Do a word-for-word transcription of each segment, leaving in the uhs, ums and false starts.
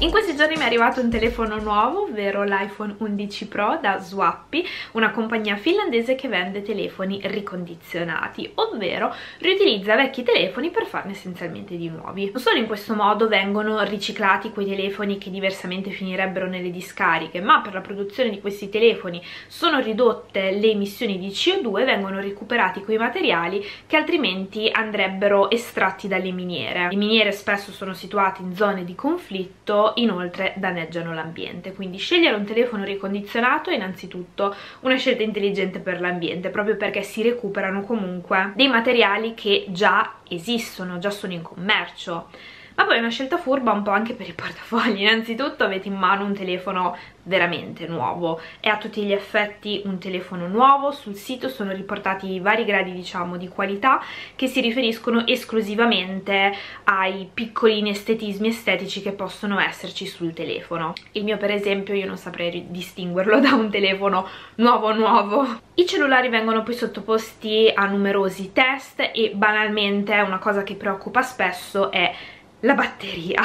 In questi giorni mi è arrivato un telefono nuovo, ovvero l'iPhone undici Pro da Swappie, una compagnia finlandese che vende telefoni ricondizionati, ovvero riutilizza vecchi telefoni per farne essenzialmente di nuovi. Non solo in questo modo vengono riciclati quei telefoni che diversamente finirebbero nelle discariche, ma per la produzione di questi telefoni sono ridotte le emissioni di C O due, vengono recuperati quei materiali che altrimenti andrebbero estratti dalle miniere. Le miniere spesso sono situate in zone di conflitto, inoltre danneggiano l'ambiente, quindi scegliere un telefono ricondizionato è innanzitutto una scelta intelligente per l'ambiente, proprio perché si recuperano comunque dei materiali che già esistono, già sono in commercio. Ma poi è una scelta furba un po' anche per i portafogli. Innanzitutto avete in mano un telefono veramente nuovo, è a tutti gli effetti un telefono nuovo. Sul sito sono riportati i vari gradi, diciamo, di qualità che si riferiscono esclusivamente ai piccoli inestetismi estetici che possono esserci sul telefono. Il mio, per esempio, io non saprei distinguerlo da un telefono nuovo nuovo. I cellulari vengono poi sottoposti a numerosi test e banalmente una cosa che preoccupa spesso è la batteria.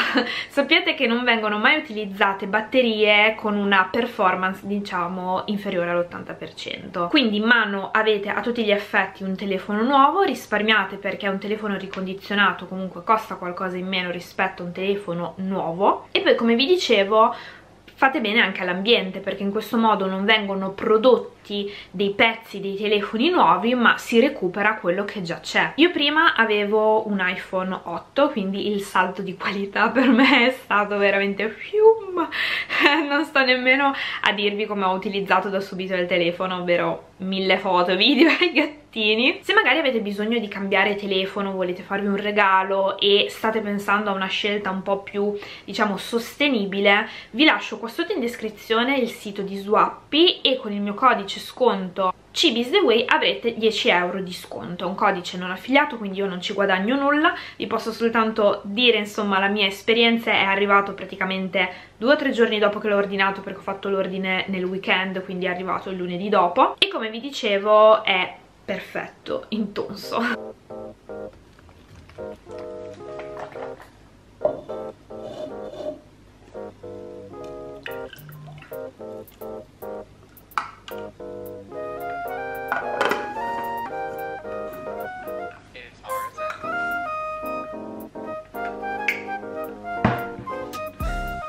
Sappiate che non vengono mai utilizzate batterie con una performance, diciamo, inferiore all'ottanta per cento. Quindi in mano avete a tutti gli effetti un telefono nuovo, risparmiate perché un telefono ricondizionato comunque costa qualcosa in meno rispetto a un telefono nuovo. E poi, come vi dicevo, fate bene anche all'ambiente, perché in questo modo non vengono prodotti dei pezzi dei telefoni nuovi, ma si recupera quello che già c'è. Io prima avevo un iPhone otto, quindi il salto di qualità per me è stato veramente fium. Non sto nemmeno a dirvi come ho utilizzato da subito il telefono, ovvero mille foto, video ai gattini. Se magari avete bisogno di cambiare telefono, volete farvi un regalo e state pensando a una scelta un po' più, diciamo, sostenibile, vi lascio qua sotto in descrizione il sito di Swappie e con il mio codice sconto Chibiistheway avrete dieci euro di sconto. Un codice non affiliato, quindi io non ci guadagno nulla, vi posso soltanto dire, insomma, la mia esperienza. È arrivato praticamente due o tre giorni dopo che l'ho ordinato, perché ho fatto l'ordine nel weekend, quindi è arrivato il lunedì dopo e, come vi dicevo, è perfetto, intonso.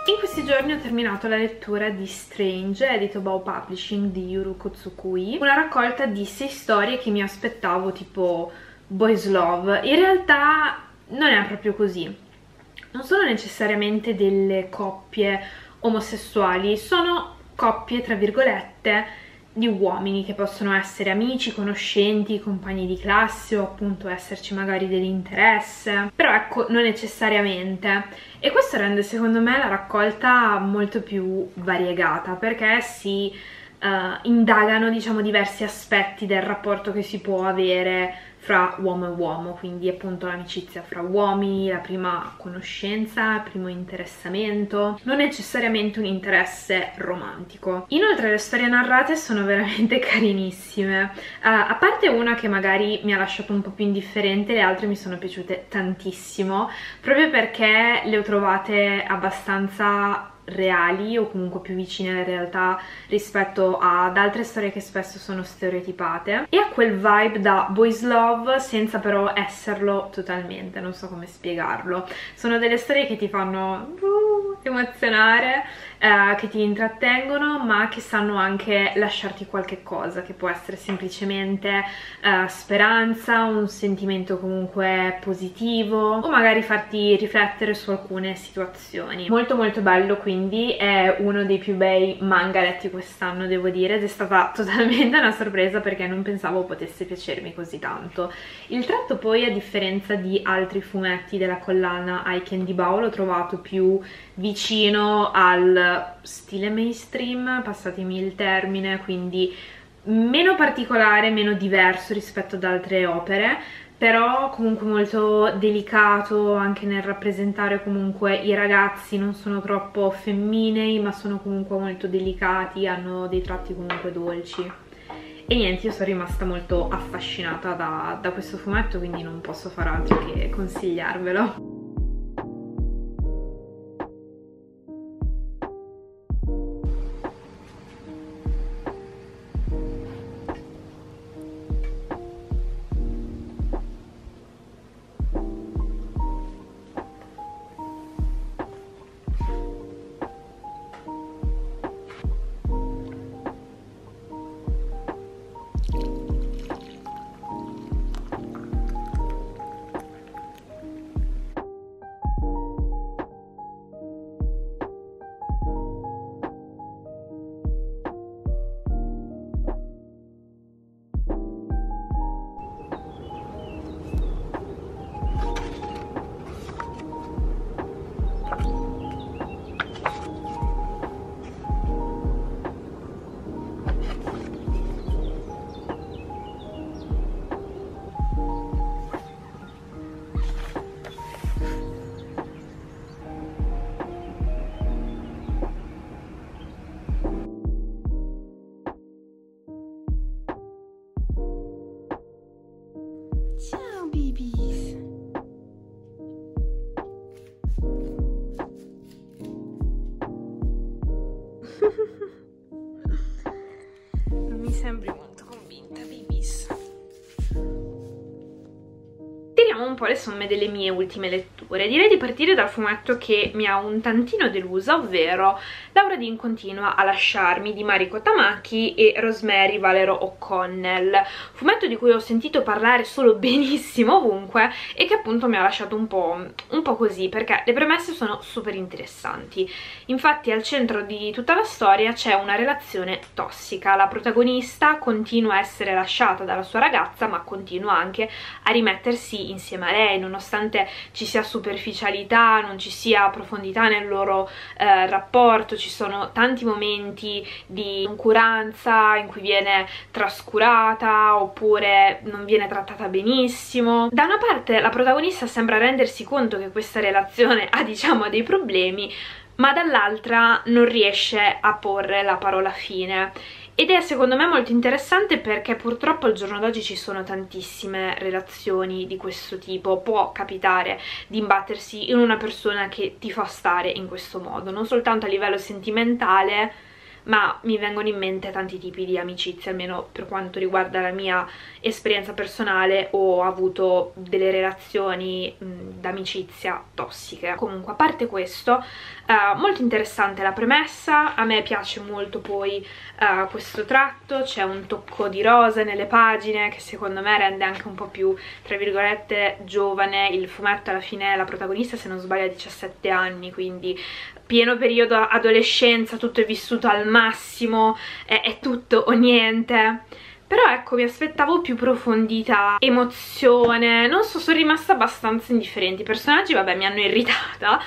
In questi giorni ho terminato la lettura di Strange, edito Bao Publishing, di Yuruko Tsukui, una raccolta di sei storie che mi aspettavo tipo boys love. In realtà non è proprio così, non sono necessariamente delle coppie omosessuali, sono coppie tra virgolette di uomini che possono essere amici, conoscenti, compagni di classe o appunto esserci magari dell'interesse, però ecco, non necessariamente. E questo rende secondo me la raccolta molto più variegata, perché si uh, indagano, diciamo, diversi aspetti del rapporto che si può avere fra uomo e uomo, quindi appunto l'amicizia fra uomini, la prima conoscenza, il primo interessamento, non necessariamente un interesse romantico. Inoltre le storie narrate sono veramente carinissime, uh, a parte una che magari mi ha lasciato un po' più indifferente, le altre mi sono piaciute tantissimo, proprio perché le ho trovate abbastanza reali o comunque più vicine alla realtà rispetto ad altre storie che spesso sono stereotipate, e a quel vibe da boys love senza però esserlo totalmente, non so come spiegarlo. Sono delle storie che ti fanno uh, emozionare, eh, che ti intrattengono, ma che sanno anche lasciarti qualche cosa, che può essere semplicemente eh, speranza, un sentimento comunque positivo, o magari farti riflettere su alcune situazioni. Molto molto bello, quindi Quindi è uno dei più bei manga letti quest'anno, devo dire, ed è stata totalmente una sorpresa perché non pensavo potesse piacermi così tanto. Il tratto poi, a differenza di altri fumetti della collana A Ondate, l'ho trovato più vicino al stile mainstream, passatemi il termine, quindi meno particolare, meno diverso rispetto ad altre opere, però comunque molto delicato anche nel rappresentare comunque i ragazzi, non sono troppo femminei, ma sono comunque molto delicati, hanno dei tratti comunque dolci. E niente, io sono rimasta molto affascinata da, da questo fumetto, quindi non posso far altro che consigliarvelo. sembri molto convinta dei bis. Tiriamo un po' le somme delle mie ultime letture. Direi di partire dal fumetto che mi ha un tantino delusa, ovvero Laura Dean continua a lasciarmi di Mariko Tamaki e Rosemary Valero O'Connell, fumetto di cui ho sentito parlare solo benissimo ovunque e che appunto mi ha lasciato un po', un po' così, perché le premesse sono super interessanti. Infatti al centro di tutta la storia c'è una relazione tossica, la protagonista continua a essere lasciata dalla sua ragazza ma continua anche a rimettersi insieme a lei, nonostante ci sia superficialità, non ci sia profondità nel loro eh, rapporto. Ci sono tanti momenti di noncuranza in cui viene trascurata oppure non viene trattata benissimo. Da una parte la protagonista sembra rendersi conto che questa relazione ha, diciamo, dei problemi, ma dall'altra non riesce a porre la parola fine. Ed è secondo me molto interessante, perché purtroppo al giorno d'oggi ci sono tantissime relazioni di questo tipo. Può capitare di imbattersi in una persona che ti fa stare in questo modo, non soltanto a livello sentimentale, ma mi vengono in mente tanti tipi di amicizie, almeno per quanto riguarda la mia esperienza personale. Ho avuto delle relazioni d'amicizia tossiche. Comunque, a parte questo, eh, molto interessante la premessa, a me piace molto poi eh, questo tratto, c'è un tocco di rosa nelle pagine che secondo me rende anche un po' più, tra virgolette, giovane il fumetto. Alla fine la protagonista, se non sbaglio, ha diciassette anni, quindi pieno periodo adolescenza, tutto è vissuto al massimo, è, è tutto o niente. Però ecco, mi aspettavo più profondità, emozione, non so, sono rimasta abbastanza indifferente. I personaggi, vabbè, mi hanno irritata,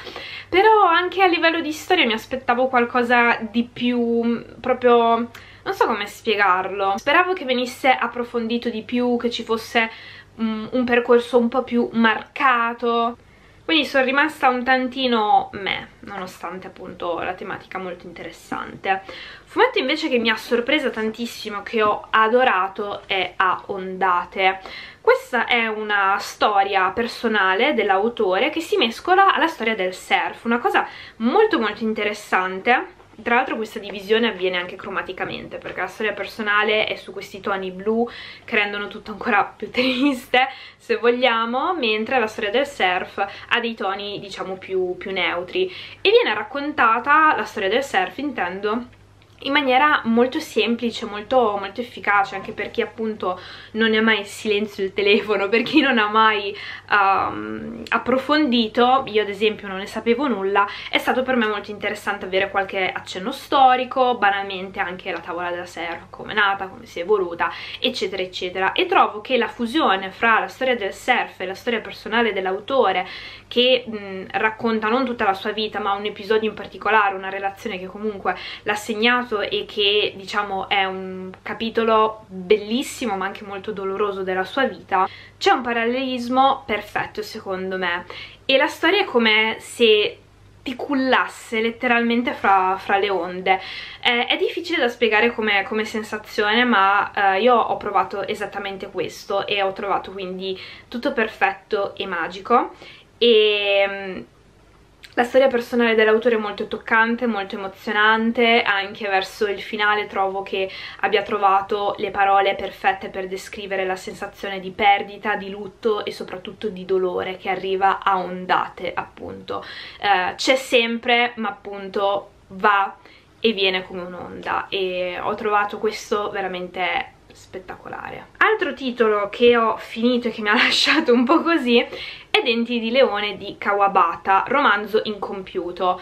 però anche a livello di storia mi aspettavo qualcosa di più, proprio, non so come spiegarlo. Speravo che venisse approfondito di più, che ci fosse um, un percorso un po' più marcato. Quindi sono rimasta un tantino meh, nonostante appunto la tematica molto interessante. Fumetto invece che mi ha sorpresa tantissimo, che ho adorato, è A Ondate. Questa è una storia personale dell'autore che si mescola alla storia del surf, una cosa molto molto interessante. Tra l'altro questa divisione avviene anche cromaticamente, perché la storia personale è su questi toni blu che rendono tutto ancora più triste, se vogliamo, mentre la storia del surf ha dei toni, diciamo, più, più neutri. E viene raccontata la storia del surf, intendo, in maniera molto semplice, molto, molto efficace, anche per chi appunto non è mai in silenzio il telefono, per chi non ha mai um, approfondito. Io ad esempio non ne sapevo nulla, è stato per me molto interessante avere qualche accenno storico, banalmente anche la tavola della surf, come è nata, come si è evoluta, eccetera eccetera. E trovo che la fusione fra la storia del surf e la storia personale dell'autore, che mh, racconta non tutta la sua vita ma un episodio in particolare, una relazione che comunque l'ha segnato e che, diciamo, è un capitolo bellissimo ma anche molto doloroso della sua vita, c'è un parallelismo perfetto secondo me. E la storia è come se ti cullasse letteralmente fra, fra le onde. Eh, è difficile da spiegare come, come sensazione, ma eh, io ho provato esattamente questo e ho trovato quindi tutto perfetto e magico. E la storia personale dell'autore è molto toccante, molto emozionante, anche verso il finale trovo che abbia trovato le parole perfette per descrivere la sensazione di perdita, di lutto e soprattutto di dolore che arriva a ondate, appunto. Eh, c'è sempre, ma appunto va e viene come un'onda, e ho trovato questo veramente spettacolare. Altro titolo che ho finito e che mi ha lasciato un po' così è Denti di Leone di Kawabata, romanzo incompiuto.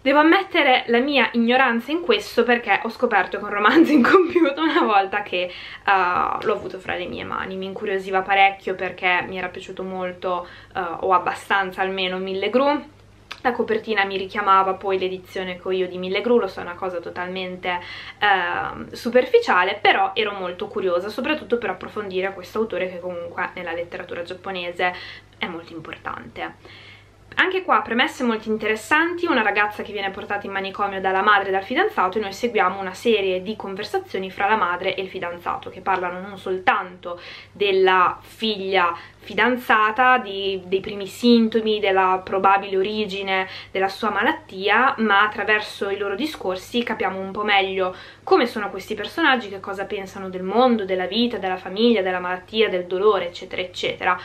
Devo ammettere la mia ignoranza in questo, perché ho scoperto che un romanzo incompiuto una volta che uh, l'ho avuto fra le mie mani. Mi incuriosiva parecchio perché mi era piaciuto molto, uh, o abbastanza almeno, Mille Gru. La copertina mi richiamava poi l'edizione che ho io di Mille Gru, lo so, è una cosa totalmente eh, superficiale, però ero molto curiosa, soprattutto per approfondire questo autore che comunque nella letteratura giapponese è molto importante. Anche qua premesse molto interessanti, una ragazza che viene portata in manicomio dalla madre e dal fidanzato, e noi seguiamo una serie di conversazioni fra la madre e il fidanzato che parlano non soltanto della figlia fidanzata, di, dei primi sintomi, della probabile origine della sua malattia, ma attraverso i loro discorsi capiamo un po' meglio come sono questi personaggi, che cosa pensano del mondo, della vita, della famiglia, della malattia, del dolore, eccetera eccetera.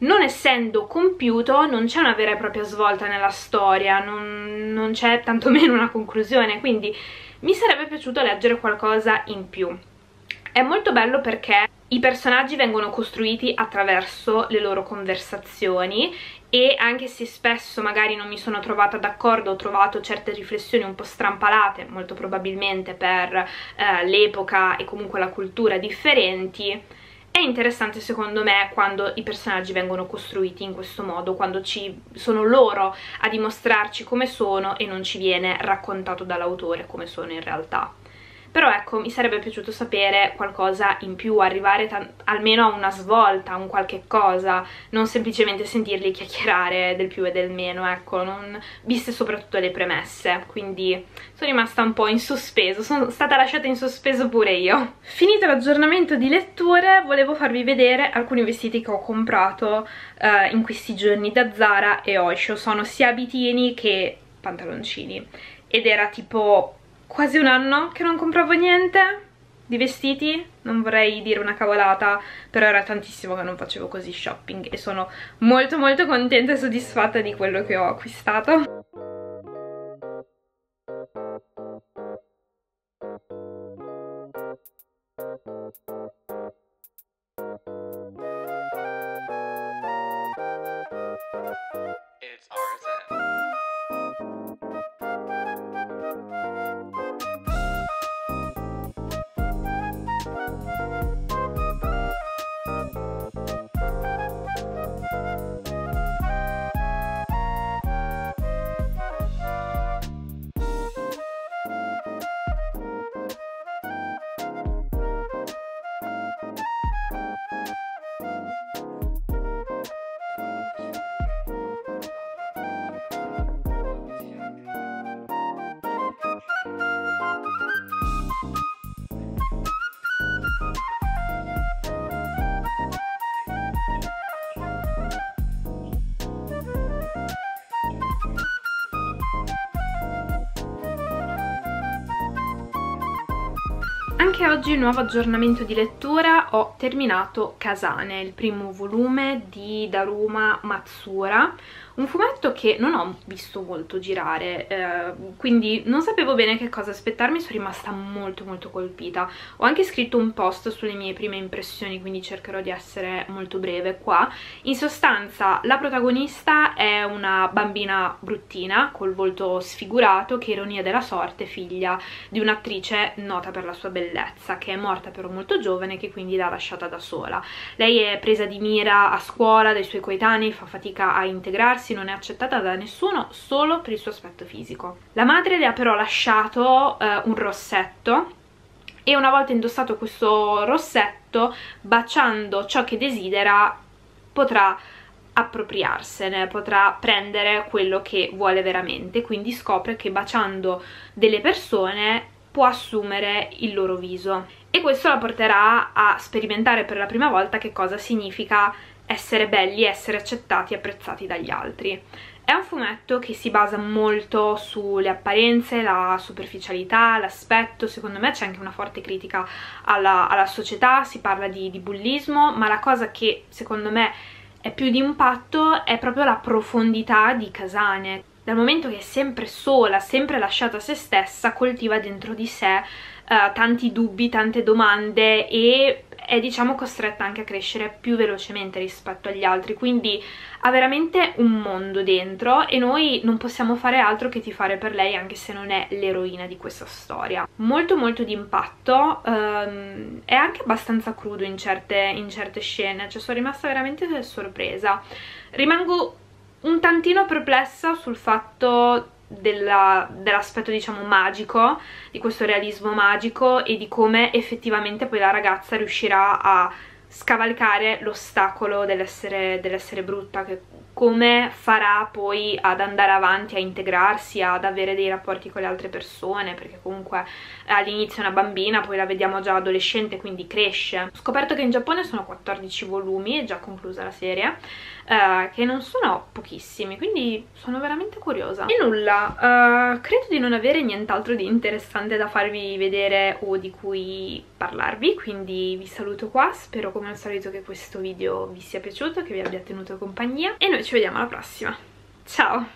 Non essendo compiuto, non c'è una vera e propria svolta nella storia, non, non c'è tantomeno una conclusione, quindi mi sarebbe piaciuto leggere qualcosa in più. È molto bello perché i personaggi vengono costruiti attraverso le loro conversazioni, e anche se spesso magari non mi sono trovata d'accordo, ho trovato certe riflessioni un po' strampalate, molto probabilmente per eh, l'epoca e comunque la cultura differenti, è interessante secondo me quando i personaggi vengono costruiti in questo modo, quando ci sono loro a dimostrarci come sono e non ci viene raccontato dall'autore come sono in realtà. Però ecco, mi sarebbe piaciuto sapere qualcosa in più, arrivare almeno a una svolta, a un qualche cosa, non semplicemente sentirli chiacchierare del più e del meno, ecco, non viste soprattutto le premesse. Quindi sono rimasta un po' in sospeso, sono stata lasciata in sospeso pure io. Finito l'aggiornamento di letture, volevo farvi vedere alcuni vestiti che ho comprato eh, in questi giorni da Zara e Oysho. Sono sia abitini che pantaloncini, ed era tipo quasi un anno che non compravo niente di vestiti, non vorrei dire una cavolata, però era tantissimo che non facevo così shopping, e sono molto molto contenta e soddisfatta di quello che ho acquistato. Anche oggi nuovo aggiornamento di lettura, ho terminato Kasane, il primo volume di Daruma Matsuura, un fumetto che non ho visto molto girare, eh, quindi non sapevo bene che cosa aspettarmi, sono rimasta molto molto colpita. Ho anche scritto un post sulle mie prime impressioni, quindi cercherò di essere molto breve qua. In sostanza la protagonista è una bambina bruttina, col volto sfigurato, che ironia della sorte, figlia di un'attrice nota per la sua bellezza, che è morta però molto giovane, che quindi l'ha lasciata da sola. Lei è presa di mira a scuola dai suoi coetanei, fa fatica a integrarsi, non è accettata da nessuno solo per il suo aspetto fisico. La madre le ha però lasciato eh, un rossetto, e una volta indossato questo rossetto, baciando ciò che desidera, potrà appropriarsene, potrà prendere quello che vuole veramente. Quindi scopre che baciando delle persone può assumere il loro viso, e questo la porterà a sperimentare per la prima volta che cosa significa essere belli, essere accettati e apprezzati dagli altri. È un fumetto che si basa molto sulle apparenze, la superficialità, l'aspetto. Secondo me c'è anche una forte critica alla, alla società, si parla di, di bullismo, ma la cosa che secondo me è più d'impatto è proprio la profondità di Kasane. Dal momento che è sempre sola, sempre lasciata a se stessa, coltiva dentro di sé uh, tanti dubbi, tante domande, e è diciamo costretta anche a crescere più velocemente rispetto agli altri, quindi ha veramente un mondo dentro, e noi non possiamo fare altro che tifare per lei, anche se non è l'eroina di questa storia. Molto molto d'impatto, um, è anche abbastanza crudo in certe, in certe scene, cioè sono rimasta veramente sorpresa. Rimango un tantino perplessa sul fatto dell'aspetto dell diciamo magico, di questo realismo magico, e di come effettivamente poi la ragazza riuscirà a scavalcare l'ostacolo dell'essere dell'essere brutta, che come farà poi ad andare avanti, a integrarsi, ad avere dei rapporti con le altre persone, perché comunque all'inizio è una bambina, poi la vediamo già adolescente, quindi cresce. Ho scoperto che in Giappone sono quattordici volumi, è già conclusa la serie, eh, che non sono pochissimi, quindi sono veramente curiosa. E nulla, eh, credo di non avere nient'altro di interessante da farvi vedere o di cui parlarvi, quindi vi saluto qua, spero come al solito che questo video vi sia piaciuto, che vi abbia tenuto compagnia, e noi ci vediamo alla prossima. Ciao!